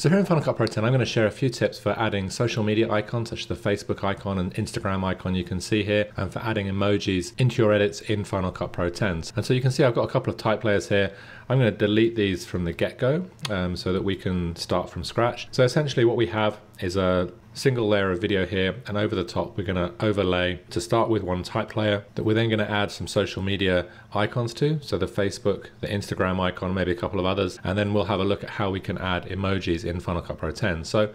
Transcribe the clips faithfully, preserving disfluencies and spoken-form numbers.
So here in Final Cut Pro ten, I'm going to share a few tips for adding social media icons, such as the Facebook icon and Instagram icon you can see here, and for adding emojis into your edits in Final Cut Pro ten. And so you can see I've got a couple of type layers here. I'm going to delete these from the get-go um, so that we can start from scratch. So essentially what we have is a single layer of video here, and over the top we're going to overlay to start with one type layer that we're then going to add some social media icons to, so the Facebook, the Instagram icon, maybe a couple of others, and then we'll have a look at how we can add emojis in Final Cut Pro ten. So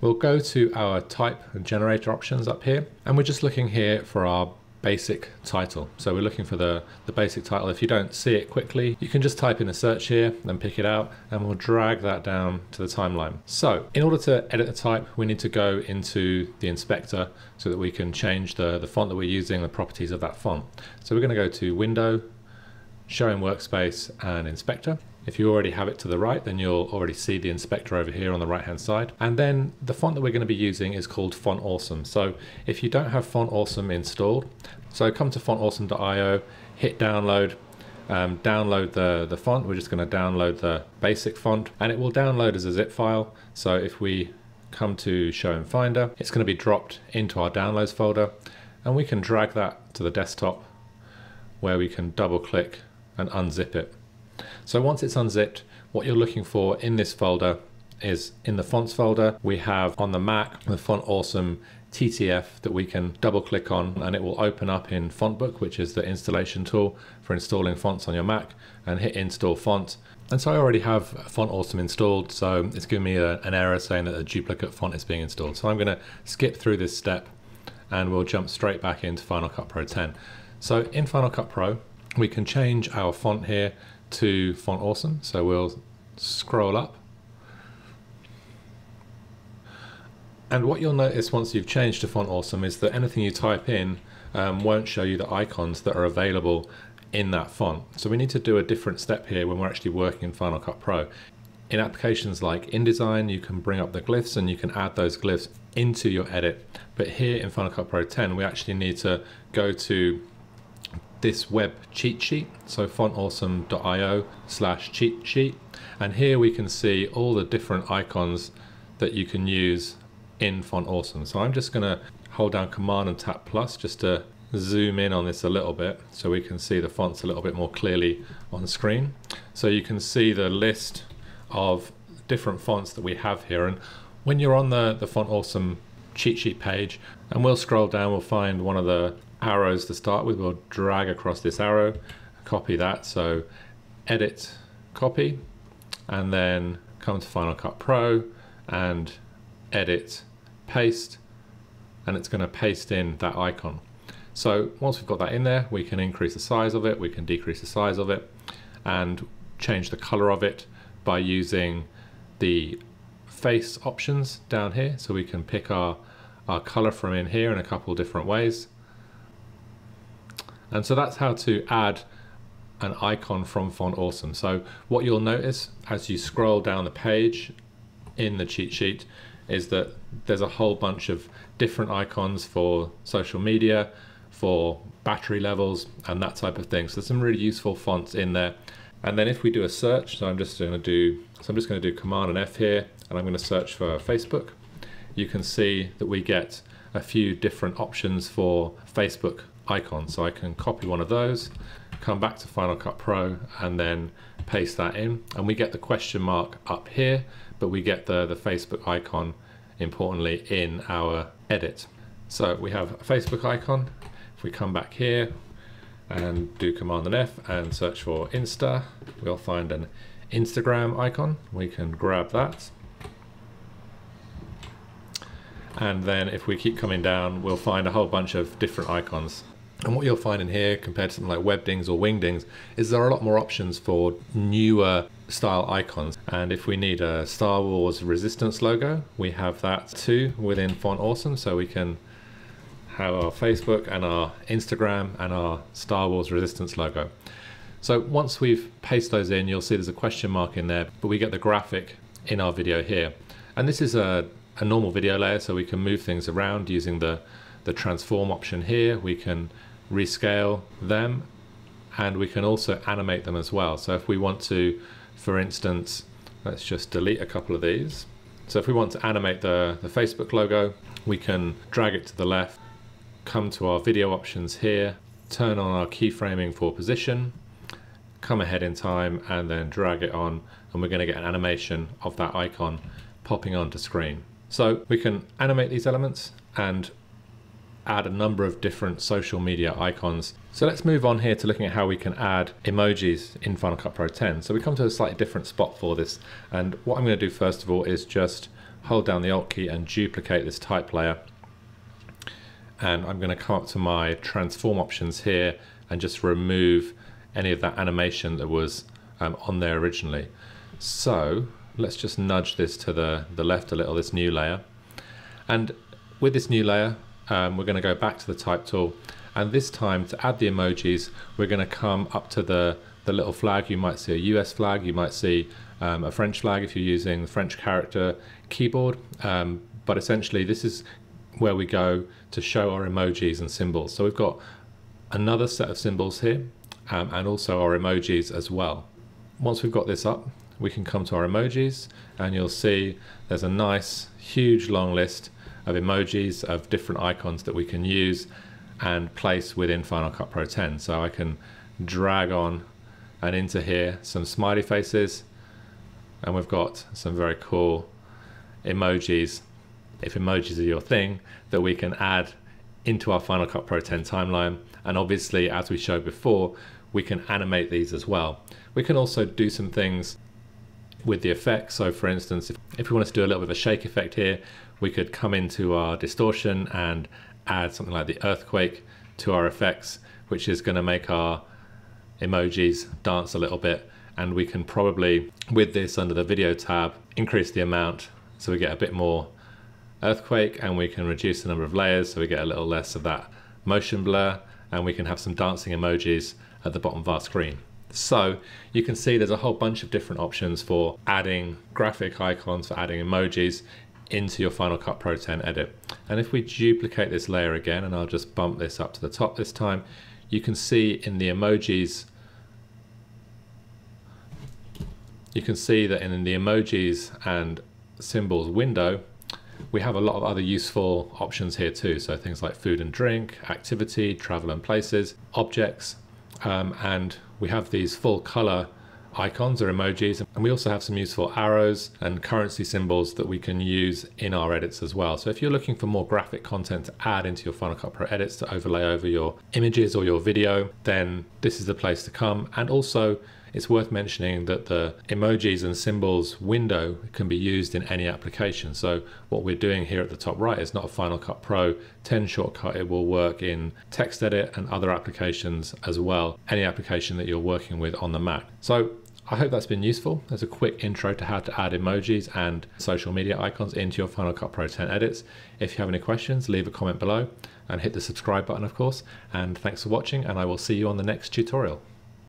we'll go to our type and generator options up here, and we're just looking here for our basic title. So we're looking for the, the basic title. If you don't see it quickly, you can just type in a search here and pick it out, and we'll drag that down to the timeline. So in order to edit the type, we need to go into the inspector so that we can change the, the font that we're using, the properties of that font. So we're going to go to Window, Show in Workspace, and Inspector. If you already have it to the right, then you'll already see the inspector over here on the right hand side. And then the font that we're going to be using is called Font Awesome. So if you don't have Font Awesome installed, so come to font awesome dot i o, hit download, um, download the, the font. We're just going to download the basic font, and it will download as a zip file. So if we come to Show in Finder, it's going to be dropped into our downloads folder, and we can drag that to the desktop where we can double click and unzip it. So once it's unzipped, what you're looking for in this folder is in the fonts folder, we have on the Mac the Font Awesome T T F that we can double click on, and it will open up in Font Book, which is the installation tool for installing fonts on your Mac, and hit install font. And so I already have Font Awesome installed, so it's giving me a, an error saying that a duplicate font is being installed. So I'm going to skip through this step, and we'll jump straight back into Final Cut Pro ten. So in Final Cut Pro, we can change our font here to Font Awesome. So we'll scroll up, and what you'll notice once you've changed to Font Awesome is that anything you type in um, won't show you the icons that are available in that font. So we need to do a different step here when we're actually working in Final Cut Pro. In applications like InDesign, you can bring up the glyphs and you can add those glyphs into your edit, but here in Final Cut Pro ten we actually need to go to this web cheat sheet, so font awesome dot i o slash cheat sheet, and here we can see all the different icons that you can use in Font Awesome. So I'm just going to hold down Command and tap plus just to zoom in on this a little bit so we can see the fonts a little bit more clearly on screen. So you can see the list of different fonts that we have here, and when you're on the, the Font Awesome cheat sheet page, and we'll scroll down, we'll find one of the arrows to start with. We'll drag across this arrow, copy that, so edit, copy, and then come to Final Cut Pro and edit, paste, and it's going to paste in that icon. So once we've got that in there, we can increase the size of it, we can decrease the size of it, and change the color of it by using the face options down here. So we can pick our, our color from in here in a couple different ways. And so that's how to add an icon from Font Awesome. So what you'll notice as you scroll down the page in the cheat sheet is that there's a whole bunch of different icons for social media, for battery levels, and that type of thing. So there's some really useful fonts in there. And then if we do a search, so I'm just going to do, so I'm just going to do Command and F here, and I'm going to search for Facebook. You can see that we get a few different options for Facebook icon. So I can copy one of those, come back to Final Cut Pro, and then paste that in, and we get the question mark up here, but we get the, the Facebook icon, importantly, in our edit. So we have a Facebook icon. If we come back here and do Command and F and search for Insta, we'll find an Instagram icon. We can grab that. And then if we keep coming down, we'll find a whole bunch of different icons. And what you'll find in here compared to something like webdings or wingdings is there are a lot more options for newer style icons. And if we need a Star Wars Resistance logo, we have that too within Font Awesome. So we can have our Facebook and our Instagram and our Star Wars Resistance logo. So once we've pasted those in, you'll see there's a question mark in there, but we get the graphic in our video here. And this is a a normal video layer, so we can move things around using the, the transform option here. We can rescale them, and we can also animate them as well. So if we want to, for instance, let's just delete a couple of these. So if we want to animate the, the Facebook logo, we can drag it to the left, come to our video options here, turn on our keyframing for position, come ahead in time and then drag it on, and we're going to get an animation of that icon popping onto screen. So we can animate these elements and add a number of different social media icons. So let's move on here to looking at how we can add emojis in Final Cut Pro ten. So we come to a slightly different spot for this, and what I'm going to do first of all is just hold down the Alt key and duplicate this type layer, and I'm going to come up to my transform options here and just remove any of that animation that was um, on there originally. So let's just nudge this to the, the left a little, this new layer, and with this new layer Um, we're going to go back to the type tool, and this time to add the emojis we're going to come up to the the little flag. You might see a U S flag, you might see um, a French flag if you're using the French character keyboard, um, but essentially this is where we go to show our emojis and symbols. So we've got another set of symbols here, um, and also our emojis as well. Once we've got this up, we can come to our emojis, and you'll see there's a nice huge long list of emojis of different icons that we can use and place within Final Cut Pro ten. So I can drag on and into here some smiley faces, and we've got some very cool emojis, if emojis are your thing, that we can add into our Final Cut Pro ten timeline. And obviously, as we showed before, we can animate these as well. We can also do some things with the effects. So for instance, if, if we wanted to do a little bit of a shake effect here, we could come into our distortion and add something like the earthquake to our effects, which is going to make our emojis dance a little bit. And we can probably, with this under the video tab, increase the amount so we get a bit more earthquake, and we can reduce the number of layers so we get a little less of that motion blur, and we can have some dancing emojis at the bottom of our screen. So you can see there's a whole bunch of different options for adding graphic icons, for adding emojis into your Final Cut Pro ten edit. And if we duplicate this layer again, and I'll just bump this up to the top this time, you can see in the emojis, you can see that in the emojis and symbols window, we have a lot of other useful options here too. So things like food and drink, activity, travel and places, objects, um, and we have these full color icons or emojis, and we also have some useful arrows and currency symbols that we can use in our edits as well. So if you're looking for more graphic content to add into your Final Cut Pro edits to overlay over your images or your video, then this is the place to come. And also it's worth mentioning that the emojis and symbols window can be used in any application. So what we're doing here at the top right is not a Final Cut Pro ten shortcut. It will work in TextEdit and other applications as well, any application that you're working with on the Mac. So I hope that's been useful. That's a quick intro to how to add emojis and social media icons into your Final Cut Pro ten edits. If you have any questions, leave a comment below and hit the subscribe button, of course. And thanks for watching, and I will see you on the next tutorial.